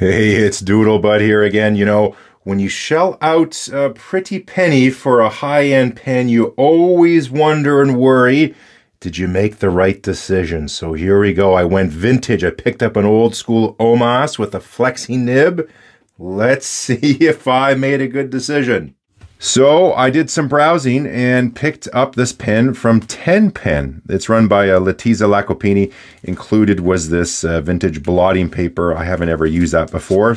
Hey, it's Doodle Bud here again. You know, when you shell out a pretty penny for a high-end pen, you always wonder and worry, did you make the right decision? So here we go. I went vintage. I picked up an old school Omas with a flexi nib. Let's see if I made a good decision. So I did some browsing and picked up this pen from Tenpen. It's run by Letizia Lacopini. Included was this vintage blotting paper. I haven't ever used that before.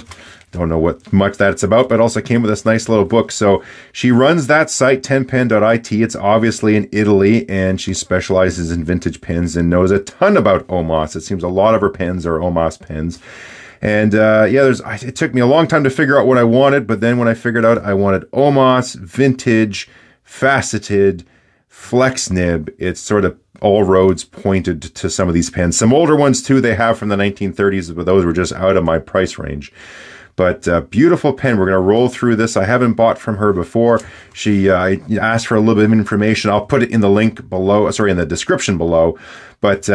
Don't know what much that's about, but also came with this nice little book. So she runs that site, tenpen.it. It's obviously in Italy, and she specializes in vintage pens and knows a ton about Omas. It seems a lot of her pens are Omas pens. And yeah, it took me a long time to figure out what I wanted, but then when I figured out I wanted Omas, vintage, faceted, flex nib, it's sort of all roads pointed to some of these pens. Some older ones too they have from the 1930s, but those were just out of my price range. But beautiful pen. We're going to roll through this. I haven't bought from her before. She asked for a little bit of information. I'll put it in the link below, sorry, in the description below. But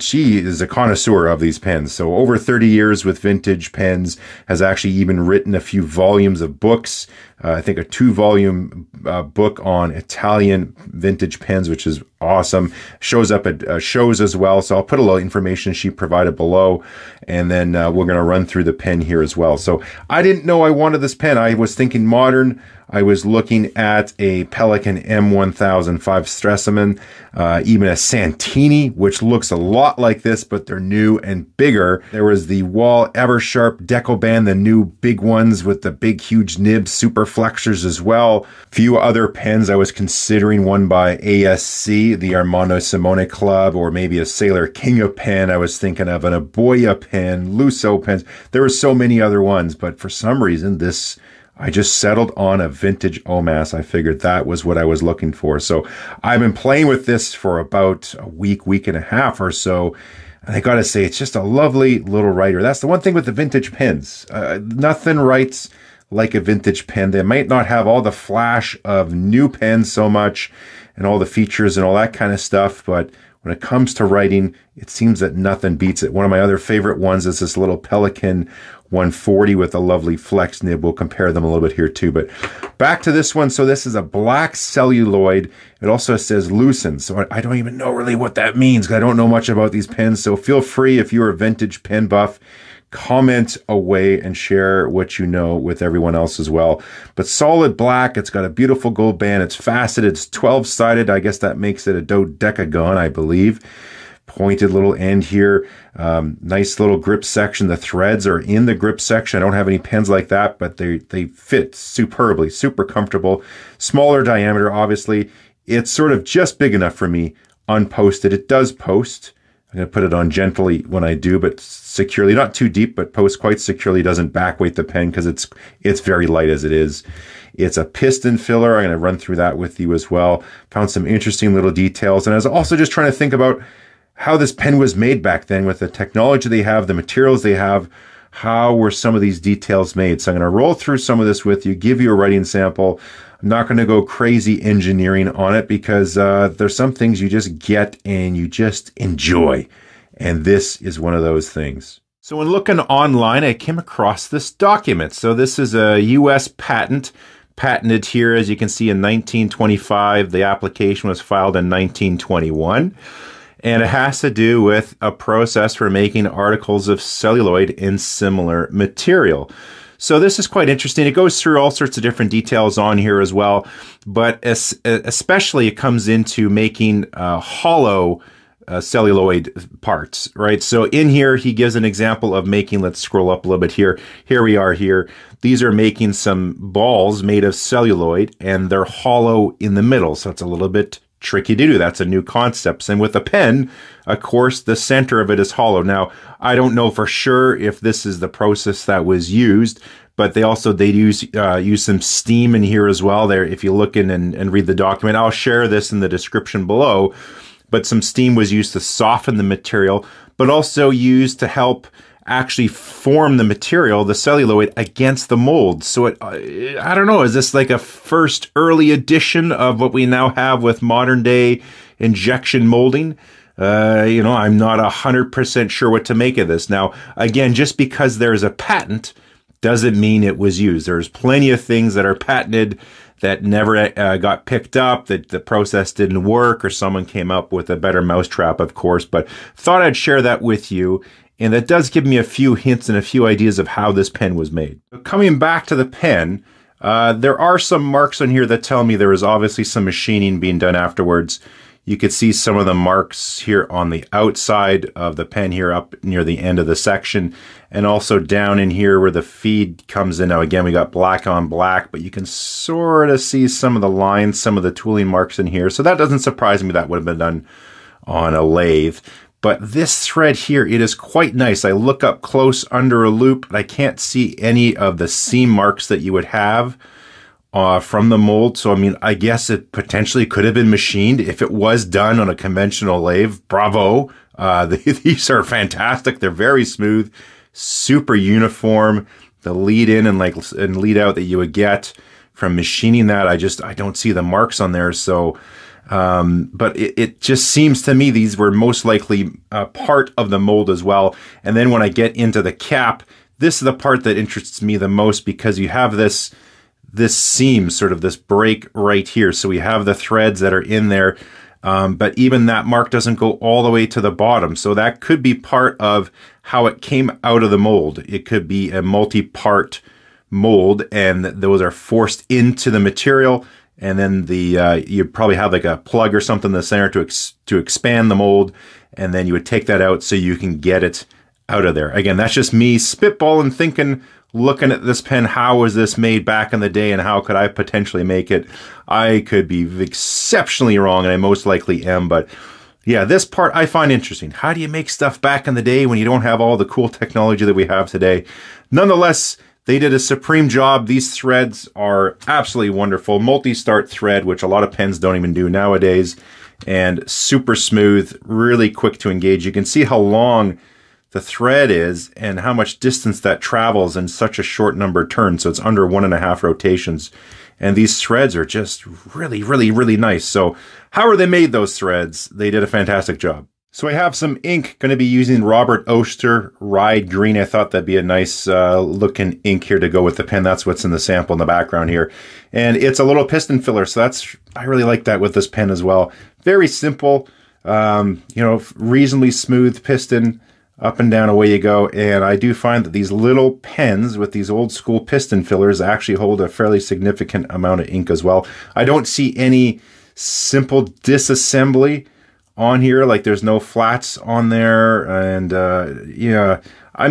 she is a connoisseur of these pens. So over 30 years with vintage pens, has actually even written a few volumes of books. I think a two-volume book on Italian vintage pens, which is awesome. Shows up at shows as well. So I'll put a little information she provided below. And then we're going to run through the pen here as well. So I didn't know I wanted this pen. I was thinking modern. I was looking at a Pelican M1005 specimen, even a Santini, which looks a lot like this, but they're new and bigger. There was the Wahl Ever Eversharp Deco Band, the new big ones with the big, huge nibs, super flexors as well. A few other pens I was considering, one by ASC, the Armando Simone Club, or maybe a Sailor King of Pen. I was thinking of an Aboya Pen, Luso Pens. There were so many other ones, but for some reason, I just settled on a vintage Omas. I figured that was what I was looking for. So I've been playing with this for about a week, week and a half or so. And I gotta say, it's just a lovely little writer. That's the one thing with the vintage pens. Nothing writes like a vintage pen. They might not have all the flash of new pens so much and all the features and all that kind of stuff, but when it comes to writing, it seems that nothing beats it. One of my other favorite ones is this little Pelican 140 with a lovely flex nib. We'll compare them a little bit here too, but back to this one. So this is a black celluloid. It also says Lucens. So I don't even know really what that means because I don't know much about these pens. So feel free, if you're a vintage pen buff, comment away and share what you know with everyone else as well. But solid black, it's got a beautiful gold band, it's faceted, it's 12-sided. I guess that makes it a dodecagon, I believe. Pointed little end here, nice little grip section. The threads are in the grip section. I don't have any pens like that, but they fit superbly, super comfortable. Smaller diameter, obviously. It's sort of just big enough for me, unposted. It does post. I'm going to put it on gently when I do, but securely, not too deep, but post quite securely. Doesn't backweight the pen because it's very light as it is. It's a piston filler. I'm going to run through that with you as well. Found some interesting little details. And I was also just trying to think about how this pen was made back then with the technology they have, the materials they have. How were some of these details made? So I'm going to roll through some of this with you, give you a writing sample. I'm not going to go crazy engineering on it because there's some things you just get and you just enjoy. And this is one of those things. So when looking online, I came across this document. So this is a U.S. patent, patented here, as you can see, in 1925. The application was filed in 1921. And it has to do with a process for making articles of celluloid in similar material. So this is quite interesting. It goes through all sorts of different details on here as well, but especially it comes into making hollow celluloid parts, right? So in here, he gives an example of making, let's scroll up a little bit here. Here we are here. These are making some balls made of celluloid and they're hollow in the middle. So it's a little bit tricky to do. That's a new concept. And with a pen, of course, the center of it is hollow. Now, I don't know for sure if this is the process that was used, but they also, they use some steam in here as well. There, if you look in and read the document, I'll share this in the description below, but some steam was used to soften the material, but also used to help actually form the material, the celluloid, against the mold. So it, I don't know, is this like a first early edition of what we now have with modern day injection molding? you know, I'm not 100% sure what to make of this. Now, again, just because there's a patent doesn't mean it was used. There's plenty of things that are patented that never got picked up, that the process didn't work, or someone came up with a better mousetrap, of course, but thought I'd share that with you. And that does give me a few hints and a few ideas of how this pen was made. Coming back to the pen, there are some marks on here that tell me there was obviously some machining being done afterwards. You could see some of the marks here on the outside of the pen here up near the end of the section, and also down in here where the feed comes in. Now again, we got black on black, but you can sort of see some of the lines, some of the tooling marks in here. So that doesn't surprise me, that would have been done on a lathe. But this thread here, it is quite nice. I look up close under a loop, and I can't see any of the seam marks that you would have from the mold. So, I mean, I guess it potentially could have been machined. If it was done on a conventional lathe, bravo. These are fantastic. They're very smooth, super uniform. The lead in and lead out that you would get from machining that, I don't see the marks on there. So... but it just seems to me these were most likely part of the mold as well. And then when I get into the cap, this is the part that interests me the most, because you have this seam, sort of this break right here. So we have the threads that are in there, but even that mark doesn't go all the way to the bottom. So that could be part of how it came out of the mold. It could be a multi-part mold, and those are forced into the material. And then the you probably have like a plug or something in the center to expand the mold, and then you would take that out so you can get it out of there. Again, that's just me spitballing, thinking, looking at this pen. How was this made back in the day, and how could I potentially make it? I could be exceptionally wrong, and I most likely am, but yeah, this part I find interesting. How do you make stuff back in the day when you don't have all the cool technology that we have today? Nonetheless, they did a supreme job. These threads are absolutely wonderful. Multi-start thread, which a lot of pens don't even do nowadays, and super smooth, really quick to engage. You can see how long the thread is and how much distance that travels in such a short number of turns. So it's under 1.5 rotations. And these threads are just really, really, really nice. So however they made those threads, they did a fantastic job. So I have some ink, going to be using Robert Oster Ride Green. I thought that'd be a nice looking ink here to go with the pen. That's what's in the sample in the background here. And it's a little piston filler, so that's, I really like that with this pen as well. Very simple, you know, reasonably smooth piston, up and down, away you go. And I do find that these little pens with these old school piston fillers actually hold a fairly significant amount of ink as well. I don't see any simple disassembly on here, like there's no flats on there, and yeah, I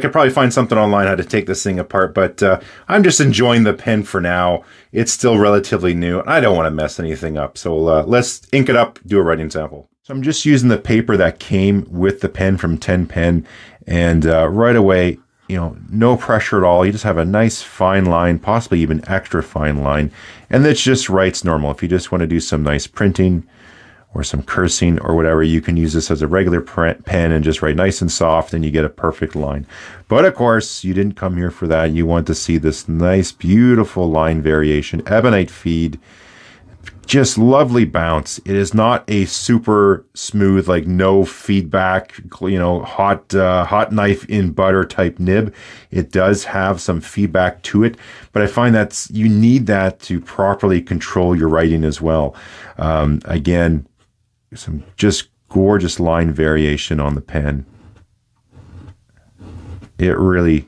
could probably find something online how to take this thing apart, but I'm just enjoying the pen for now. It's still relatively new, and I don't want to mess anything up, so let's ink it up, do a writing sample. So I'm just using the paper that came with the pen from Tenpen, and right away, you know, no pressure at all. You just have a nice fine line, possibly even extra fine line, and that's just writes normal. If you just want to do some nice printing, or some cursing or whatever, you can use this as a regular pen and just write nice and soft, and you get a perfect line. But of course, you didn't come here for that. You want to see this nice, beautiful line variation. Ebonite Feed, just lovely bounce. It is not a super smooth, like no feedback, you know, hot knife in butter type nib. It does have some feedback to it, but I find that you need that to properly control your writing as well. Again, some just gorgeous line variation on the pen. It really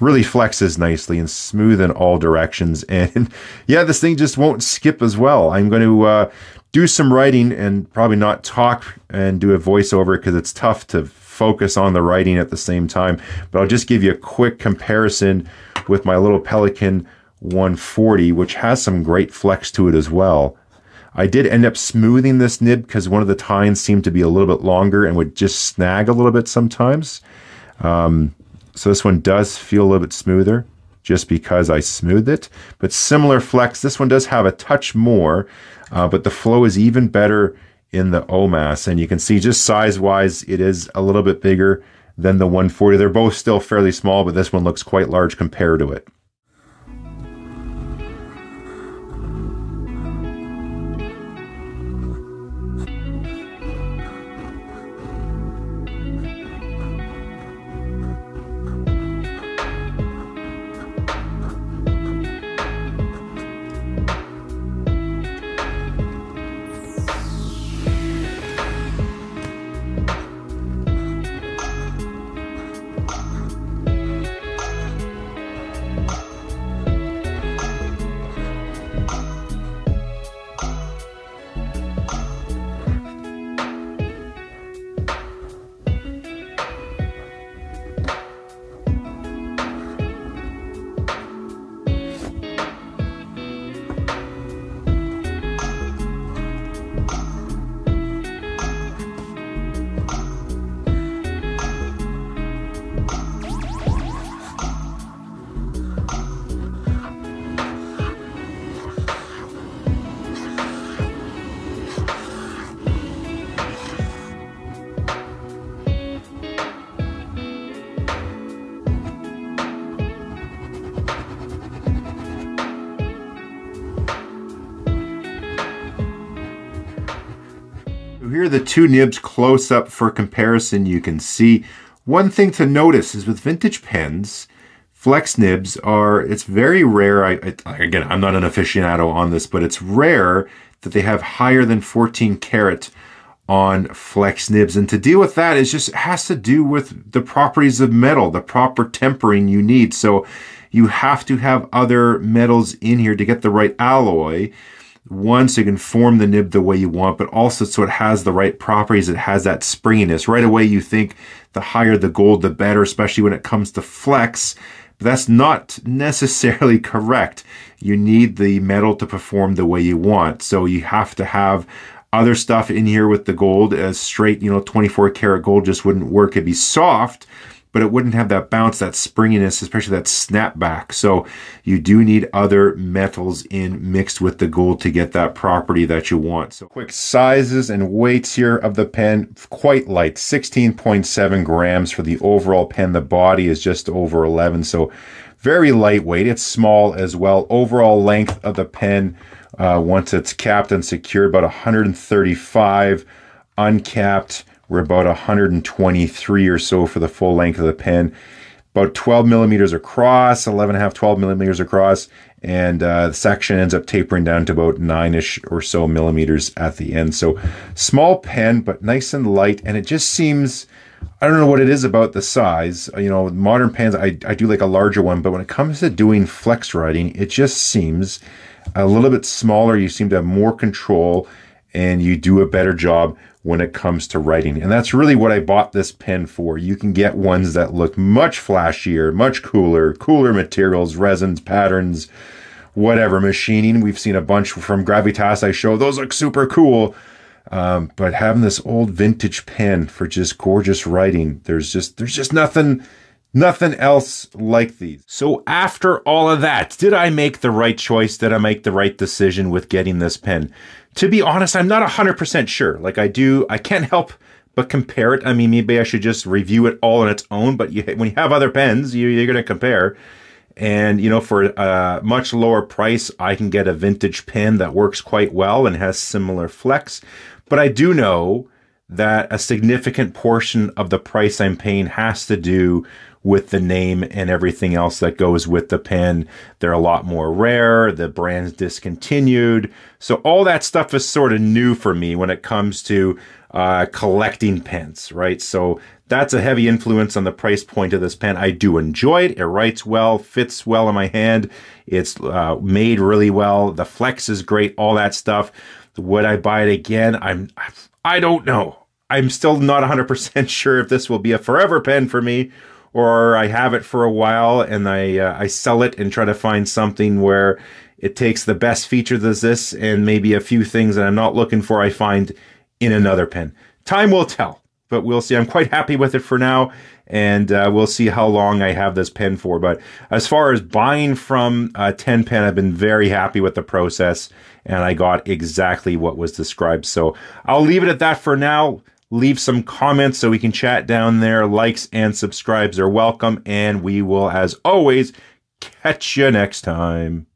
flexes nicely and smooth in all directions. And yeah, this thing just won't skip as well. I'm going to do some writing and probably not talk and do a voiceover, because it's tough to focus on the writing at the same time. But I'll just give you a quick comparison with my little Pelican 140, which has some great flex to it as well. I did end up smoothing this nib because one of the tines seemed to be a little bit longer and would just snag a little bit sometimes. So this one does feel a little bit smoother just because I smoothed it. But similar flex, this one does have a touch more, but the flow is even better in the Omas. And you can see just size-wise, it is a little bit bigger than the 140. They're both still fairly small, but this one looks quite large compared to it. here are the two nibs close up for comparison. You can see one thing to notice is with vintage pens, flex nibs are, it's very rare, again, I'm not an aficionado on this, but it's rare that they have higher than 14 karat on flex nibs. And to deal with that, it just has to do with the properties of metal, the proper tempering you need. So you have to have other metals in here to get the right alloy. One, so you can form the nib the way you want, but also so it has the right properties. It has that springiness. Right away, you think the higher the gold, the better, especially when it comes to flex. But that's not necessarily correct. You need the metal to perform the way you want. So you have to have other stuff in here with the gold. As straight, you know, 24 karat gold just wouldn't work. It'd be soft, but it wouldn't have that bounce, that springiness, especially that snapback. So you do need other metals in mixed with the gold to get that property that you want. So quick sizes and weights here of the pen, quite light, 16.7 grams for the overall pen. The body is just over 11, so very lightweight. It's small as well. Overall length of the pen, once it's capped and secured, about 135, uncapped, we're about 123 or so for the full length of the pen, about 12 millimeters across, 11.5, 12 millimeters across, and the section ends up tapering down to about 9-ish or so millimeters at the end. So small pen, but nice and light, and it just seems, I don't know what it is about the size. You know, modern pens, I do like a larger one, but when it comes to doing flex writing, it just seems a little bit smaller. You seem to have more control, and you do a better job when it comes to writing. And that's really what I bought this pen for. You can get ones that look much flashier, much cooler, cooler materials, resins, patterns, whatever, machining. We've seen a bunch from Gravitas I show. Those look super cool. But having this old vintage pen for just gorgeous writing, there's just nothing else like these. So after all of that, did I make the right choice? Did I make the right decision with getting this pen? To be honest, I'm not 100% sure. Like I can't help but compare it. I mean, maybe I should just review it all on its own, but when you have other pens, you're gonna compare. And you know, for a much lower price, I can get a vintage pen that works quite well and has similar flex. But I do know that a significant portion of the price I'm paying has to do with the name and everything else that goes with the pen. They're a lot more rare, the brand's discontinued. So all that stuff is sort of new for me when it comes to collecting pens, right? So that's a heavy influence on the price point of this pen. I do enjoy it. It writes well, fits well in my hand. It's made really well. The flex is great, all that stuff. Would I buy it again? I don't know. I'm still not 100% sure if this will be a forever pen for me, or I have it for a while and I sell it and try to find something where it takes the best features of this and maybe a few things that I'm not looking for I find in another pen. Time will tell, but we'll see. I'm quite happy with it for now, and we'll see how long I have this pen for. But as far as buying from tenpen, I've been very happy with the process, and I got exactly what was described. So I'll leave it at that for now. Leave some comments so we can chat down there. Likes and subscribes are welcome, and we will, as always, catch you next time.